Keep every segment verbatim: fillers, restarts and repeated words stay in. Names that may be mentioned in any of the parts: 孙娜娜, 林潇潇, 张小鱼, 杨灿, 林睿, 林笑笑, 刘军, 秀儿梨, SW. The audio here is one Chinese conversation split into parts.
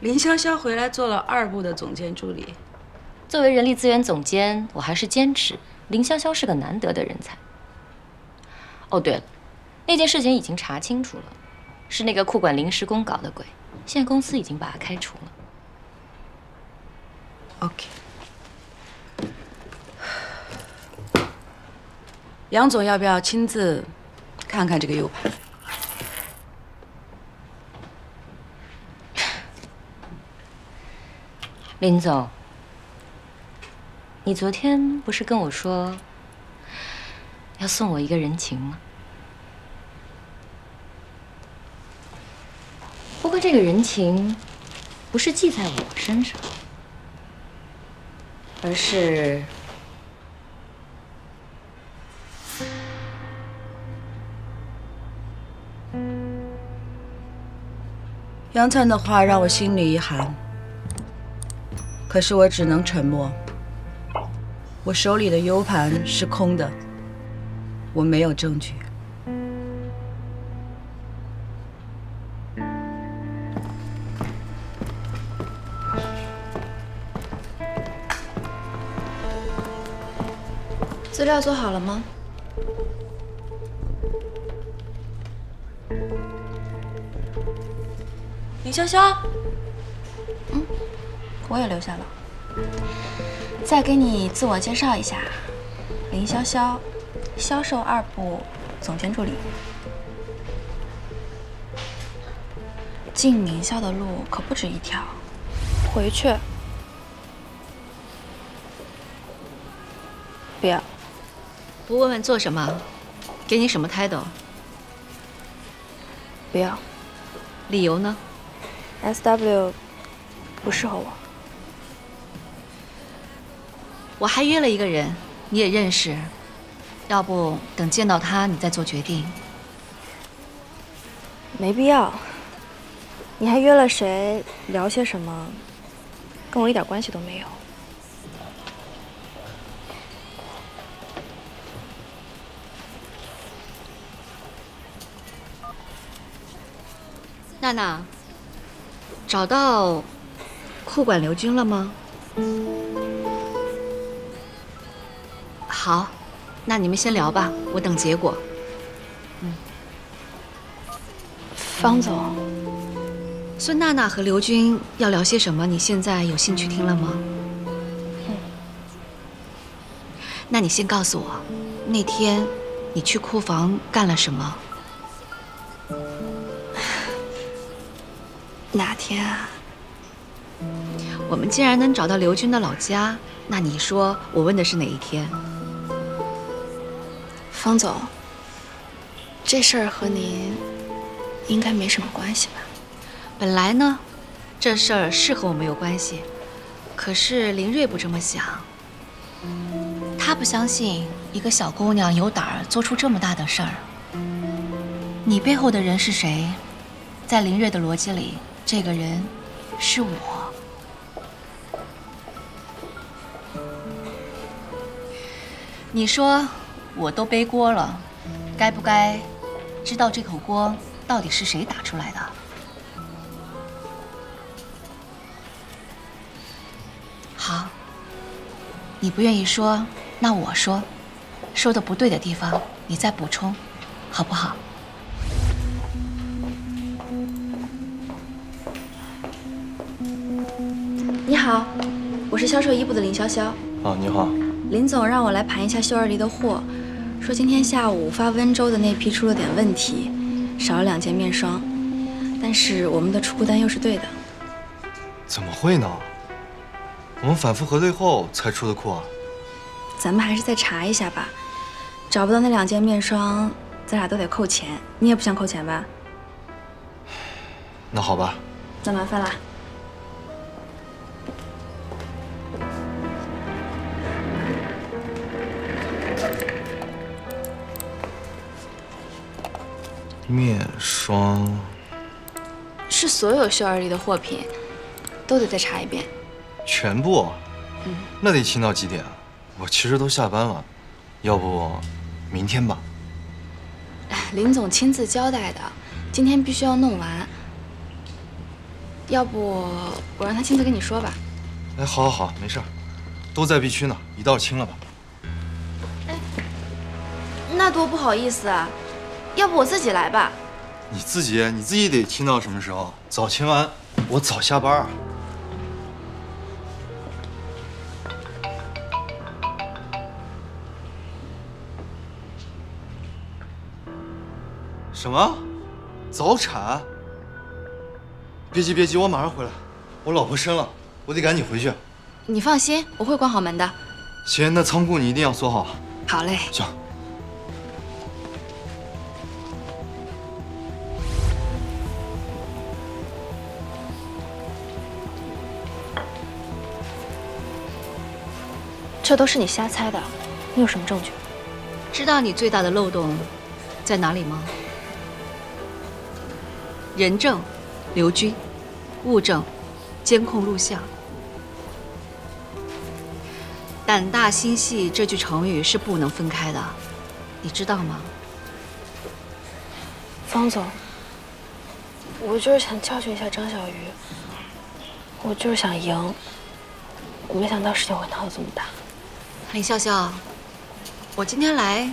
林潇潇回来做了二部的总监助理。作为人力资源总监，我还是坚持林潇潇是个难得的人才。哦，对了，那件事情已经查清楚了，是那个库管临时工搞的鬼，现在公司已经把他开除了。 OK， 杨总要不要亲自看看这个 U 盘？林总，你昨天不是跟我说要送我一个人情吗？不过这个人情不是记在我身上。 而是杨灿的话让我心里一寒，可是我只能沉默。我手里的 U 盘是空的，我没有证据。资料做好了吗？林潇潇，嗯，我也留下了。再给你自我介绍一下，林潇潇，销售二部总监助理。进名校的路可不止一条，回去不要。 不问问做什么？给你什么 title？ 不要。理由呢 ？S W 不适合我。我还约了一个人，你也认识，要不等见到他你再做决定。没必要。你还约了谁？聊些什么？跟我一点关系都没有。 娜娜，找到库管刘军了吗？好，那你们先聊吧，我等结果。嗯，方总，孙娜娜和刘军要聊些什么？你现在有兴趣听了吗？嗯，那你先告诉我，那天你去库房干了什么？ 哪天啊？我们既然能找到刘军的老家，那你说我问的是哪一天？方总，这事儿和您应该没什么关系吧？本来呢，这事儿是和我没有关系，可是林睿不这么想，他不相信一个小姑娘有胆儿做出这么大的事儿。你背后的人是谁？在林睿的逻辑里。 这个人是我，你说我都背锅了，该不该知道这口锅到底是谁打出来的？好，你不愿意说，那我说，说的不对的地方你再补充，好不好？ 你好，我是销售一部的林潇潇。哦，你好。林总让我来盘一下秀儿梨的货，说今天下午发温州的那批出了点问题，少了两件面霜，但是我们的出库单又是对的。怎么会呢？我们反复核对后才出的库啊。咱们还是再查一下吧，找不到那两件面霜，咱俩都得扣钱。你也不想扣钱吧？那好吧。那麻烦了。 面霜是所有秀儿梨的货品，都得再查一遍。全部？嗯，那得清到几点啊？我其实都下班了，要不明天吧。林总亲自交代的，今天必须要弄完。要不我让他亲自跟你说吧。哎，好，好，好，没事儿，都在 B 区呢，一道清了吧。哎，那多不好意思啊，要不我自己来吧。你自己，你自己得清到什么时候？早清完，我早下班啊。 什么？早产？别急别急，我马上回来。我老婆生了，我得赶紧回去。你放心，我会关好门的。行，那仓库你一定要锁好。好嘞。行。这都是你瞎猜的，你有什么证据？知道你最大的漏洞在哪里吗？ 人证、刘军、物证、监控录像。胆大心细这句成语是不能分开的，你知道吗？方总，我就是想教训一下张小鱼，我就是想赢，没想到事情会闹得这么大。林笑笑，我今天来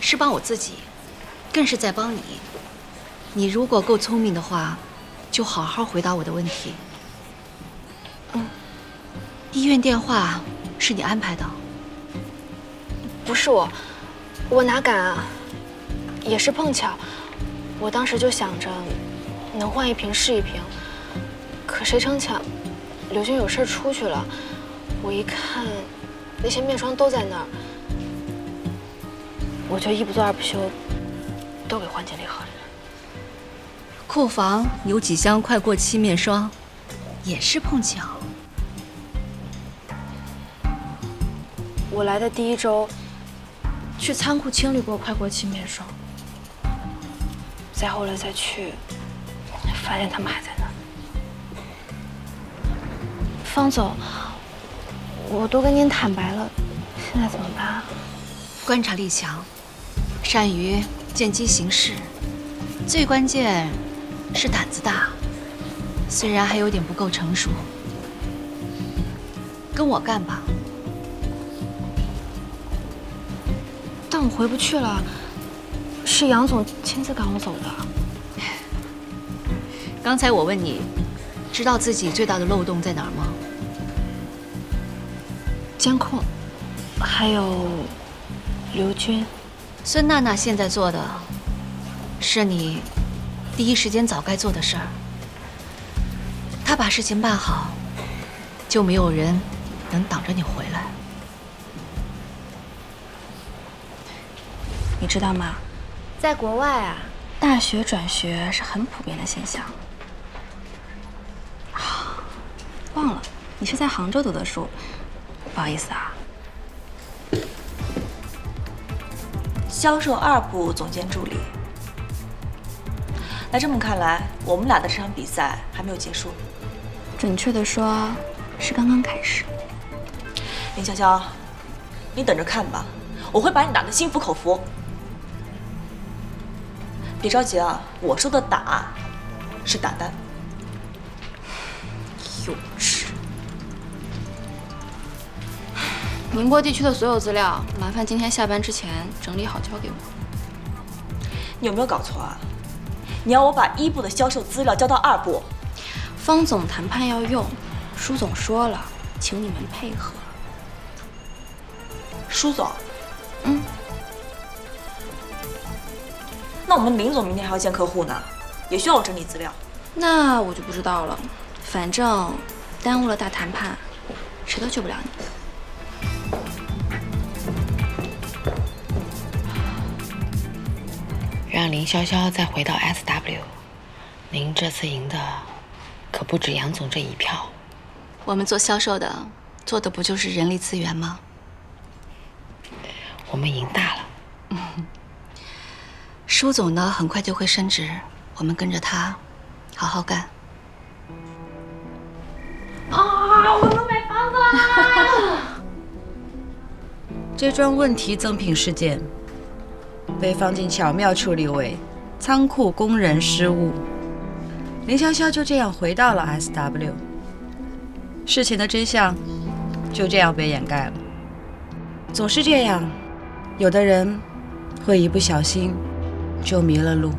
是帮我自己，更是在帮你。 你如果够聪明的话，就好好回答我的问题。嗯，医院电话是你安排的？不是我，我哪敢啊！也是碰巧，我当时就想着能换一瓶是一瓶，可谁成想，刘军有事出去了。我一看，那些面霜都在那儿，我就一不做二不休，都给换进礼盒里了。 库房有几箱快过期面霜，也是碰巧。我来的第一周，去仓库清理过快过期面霜，再后来再去，发现他们还在那儿。方总，我都跟您坦白了，现在怎么办啊？观察力强，善于见机行事，最关键。 是胆子大，虽然还有点不够成熟，跟我干吧。但我回不去了，是杨总亲自赶我走的。刚才我问你，知道自己最大的漏洞在哪儿吗？监控，还有刘军。孙娜娜现在做的，是你。 第一时间早该做的事儿，他把事情办好，就没有人能挡着你回来。你知道吗？在国外啊，大学转学是很普遍的现象。啊，忘了，你是在杭州读的书，不好意思啊。销售二部总监助理。 那这么看来，我们俩的这场比赛还没有结束，准确的说，是刚刚开始。林潇潇，你等着看吧，我会把你打得心服口服。别着急啊，我说的打，是打单。幼稚。宁波地区的所有资料，麻烦今天下班之前整理好交给我。你有没有搞错啊？ 你要我把一部的销售资料交到二部，方总谈判要用，舒总说了，请你们配合。舒总，嗯，那我们林总明天还要见客户呢，也需要我整理资料。那我就不知道了，反正耽误了大谈判，谁都救不了你。 让林潇潇再回到 S W， 您这次赢的可不止杨总这一票。我们做销售的，做的不就是人力资源吗？我们赢大了。嗯。舒总呢，很快就会升职，我们跟着他，好好干。啊！我们买房子啦！这桩问题赠品事件。 被放进巧妙处理为仓库工人失误，林潇潇就这样回到了 S W， 事情的真相就这样被掩盖了。总是这样，有的人会一不小心就迷了路。